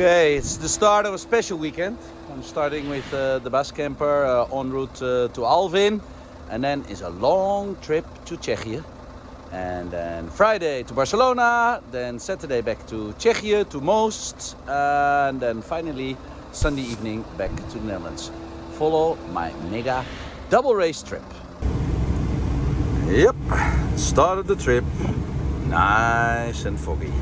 Okay, it's the start of a special weekend. I'm starting with the bus camper en route to Alvin, and then is a long trip to Czechia, and then Friday to Barcelona, then Saturday back to Czechia, to Most, and then finally Sunday evening back to the Netherlands. Follow my mega double race trip. Yep, started the trip, nice and foggy.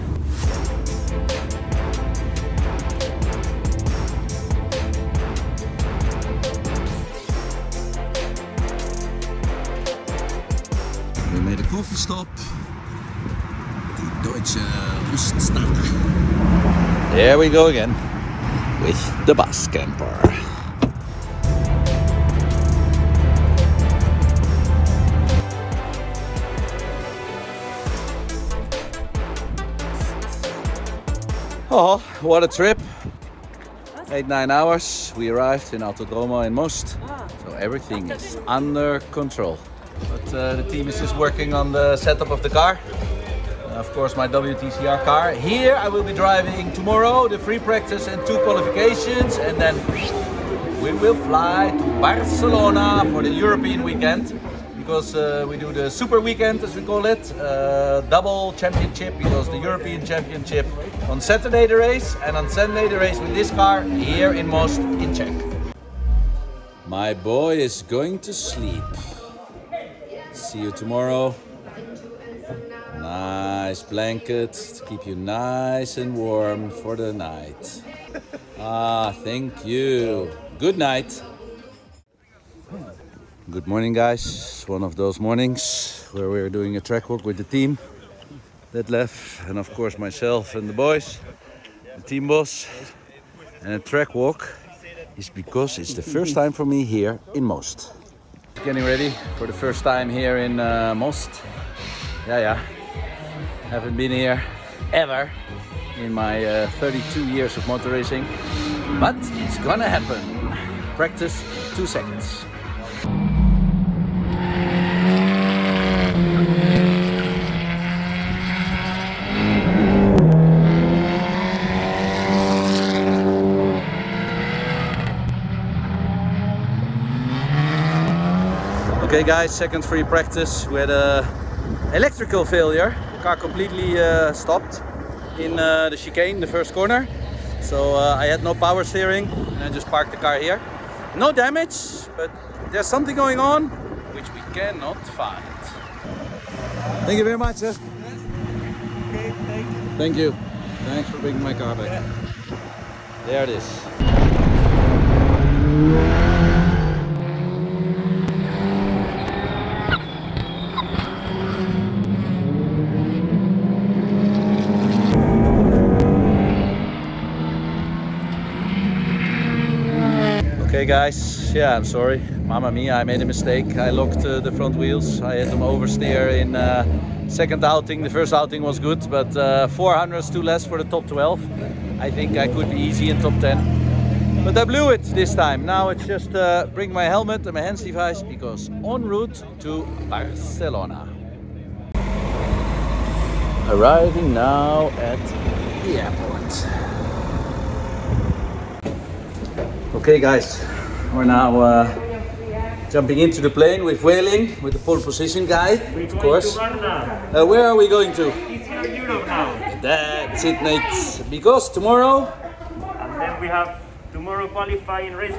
We made a coffee stop at the Deutsche Ruststätte. There we go again with the bus camper. Oh, what a trip. 8-9 hours. We arrived in Autodromo in Most, so everything is under control. But the team is just working on the setup of the car. Of course, my WTCR car. Here I will be driving tomorrow the free practice and 2 qualifications, and then we will fly to Barcelona for the European weekend. Because we do the super weekend, as we call it, double championship, because the European championship on Saturday the race, and on Sunday the race with this car here in Most in Czech. My boy is going to sleep. See you tomorrow. Nice blanket to keep you nice and warm for the night. Ah, thank you. Good night. Good morning, guys. It's one of those mornings where we're doing a track walk with the team that left, and of course myself and the boys, the team boss. And a track walk is because it's the first time for me here in Most. Getting ready for the first time here in Most. Yeah. Haven't been here ever in my 32 years of motor racing, but it's gonna happen. Practice in 2 seconds. Okay guys, second free practice with an electrical failure. The car completely stopped in the chicane, the first corner. So I had no power steering and I just parked the car here. No damage, but there's something going on which we cannot find. Thank you very much, sir. Yes. Okay, thank you. Thanks for bringing my car back. Yeah. There it is. Okay guys, yeah, I'm sorry, mamma mia, I made a mistake. I locked the front wheels. I had them oversteer in second outing. The first outing was good, but 400s too less for the top 12. I think I could be easy in top 10, but I blew it this time. Now it's just bring my helmet and my hands device, because en route to Barcelona. Arriving now at the airport. Okay guys, we're now jumping into the plane with Whaling, with the pole position guy, of course. Where are we going to? TCR Europe now. That's it, mate. Because tomorrow... And then we have tomorrow qualifying race 1.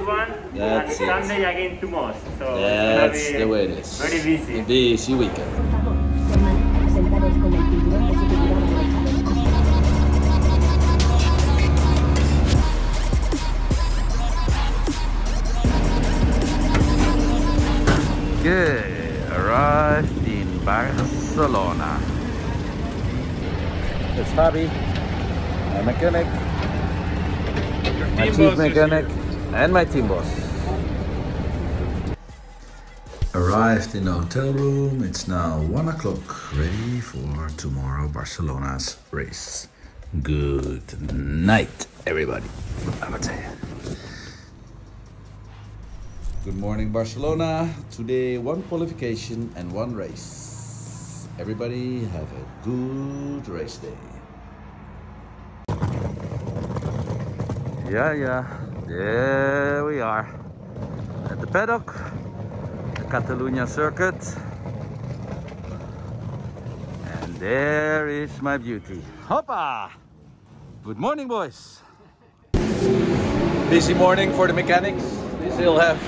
That's and Sunday it. Again to Most. So that's the way it is. Very busy. Busy weekend. Okay, arrived in Barcelona. It's Harvey, my mechanic, my chief mechanic, and my team boss. Arrived in the hotel room. It's now 1 o'clock, ready for tomorrow Barcelona's race. Good night, everybody. Good morning, Barcelona. Today, 1 qualification and 1 race. Everybody have a good race day. Yeah, there we are at the paddock, the Catalunya circuit, and there is my beauty. Hoppa! Good morning, boys. Busy morning for the mechanics. They still have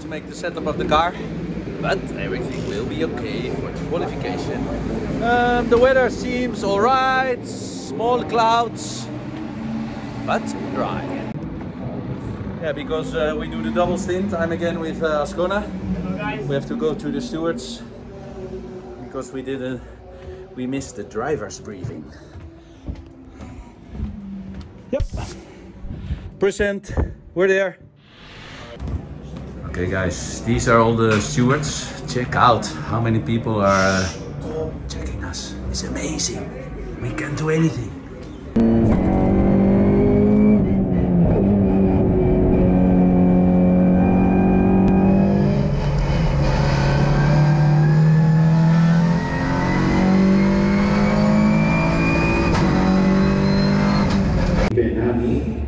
to make the setup of the car, but everything will be okay for the qualification. The weather seems all right, small clouds, but dry. Yeah, because we do the double stint. I'm again with Ascona. Hello guys. We have to go to the stewards because we missed the driver's briefing. Yep. Percent, we're there. Okay guys, these are all the stewards. Check out how many people are checking us. It's amazing. We can do anything.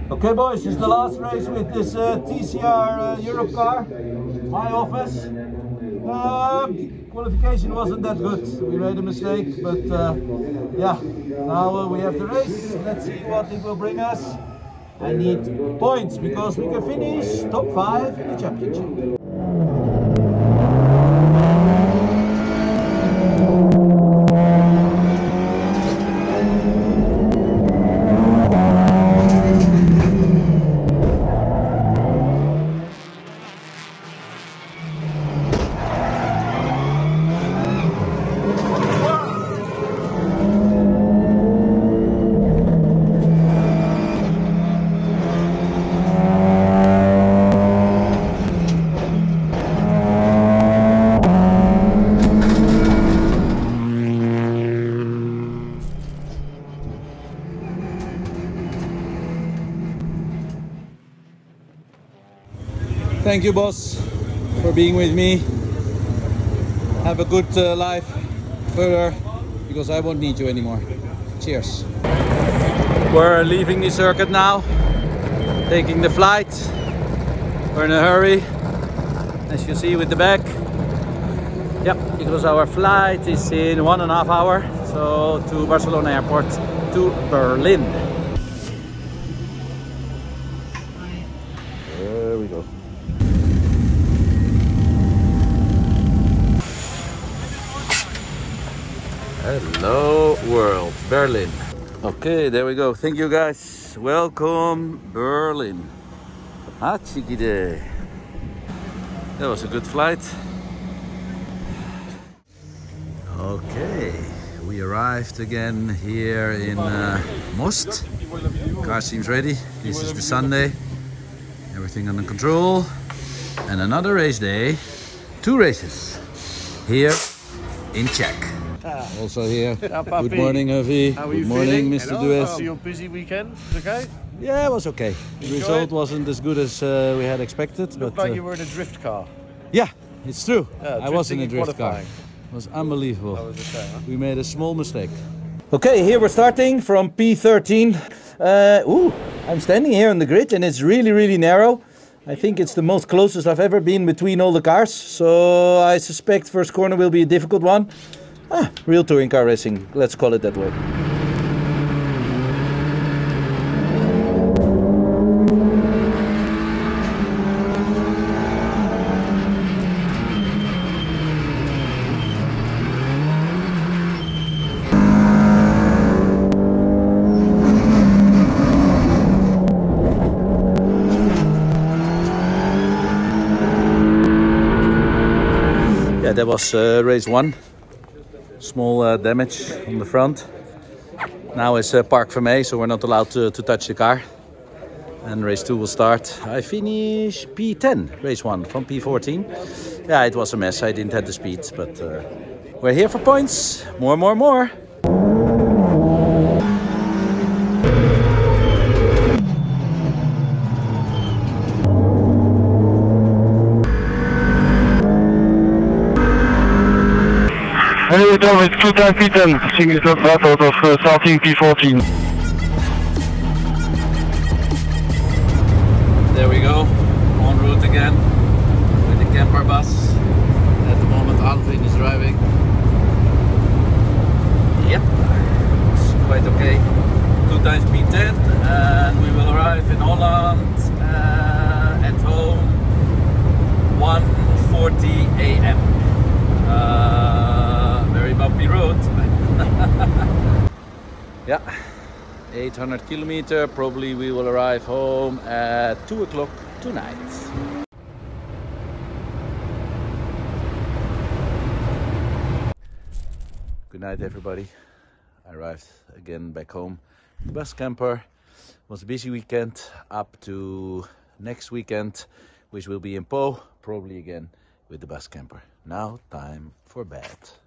Okay boys, it's the last race with this TCR Europe car, my office. Qualification wasn't that good, we made a mistake, but yeah, now we have the race. Let's see what it will bring us. I need points because we can finish top 5 in the championship. Thank you, boss, for being with me. Have a good life further, because I won't need you anymore. Cheers. We're leaving the circuit now, taking the flight. We're in a hurry, as you see with the back. Yep, because our flight is in 1.5 hours, so to Barcelona airport, to Berlin. There we go. Hello world, Berlin. Okay, there we go. Thank you guys. Welcome Berlin. Hartstikke idee. That was a good flight. Okay, we arrived again here in Most. Car seems ready. This is the Sunday. Everything under control. And another race day. 2 races. Here in Czech. Also here. Good morning, Harvey. How are you? Good morning, Mr. Dues. Your busy weekend, okay? Yeah, it was okay. The result wasn't as good as we had expected. It looked like you were in a drift car. Yeah, it's true. Yeah, I was in a drift car. It was unbelievable. That was a shame, huh? We made a small mistake. Okay, here we're starting from P13. Ooh, I'm standing here on the grid and it's really, really narrow. I think it's the most closest I've ever been between all the cars. So I suspect first corner will be a difficult one. Ah, real touring car racing, let's call it that way. Yeah, that was race 1. Small damage on the front. Now it's Parc Fermé, so we're not allowed to touch the car. And race 2 will start. I finish P10, race 1 from P14. Yeah, it was a mess. I didn't have the speed, but we're here for points. More. With two-time P10, single slot lap out of starting P14. summer bus. At the moment Alvin is driving. Yep, it's quite okay. 2 times P10, and we will arrive in Holland at home 1:40 a.m. Very bumpy road. Yeah, 800 kilometers. Probably we will arrive home at 2 o'clock tonight. Good night, everybody. I arrived again back home. The bus camper. Was a busy weekend up to next weekend, which will be in Po, probably again with the bus camper. Now time for bed.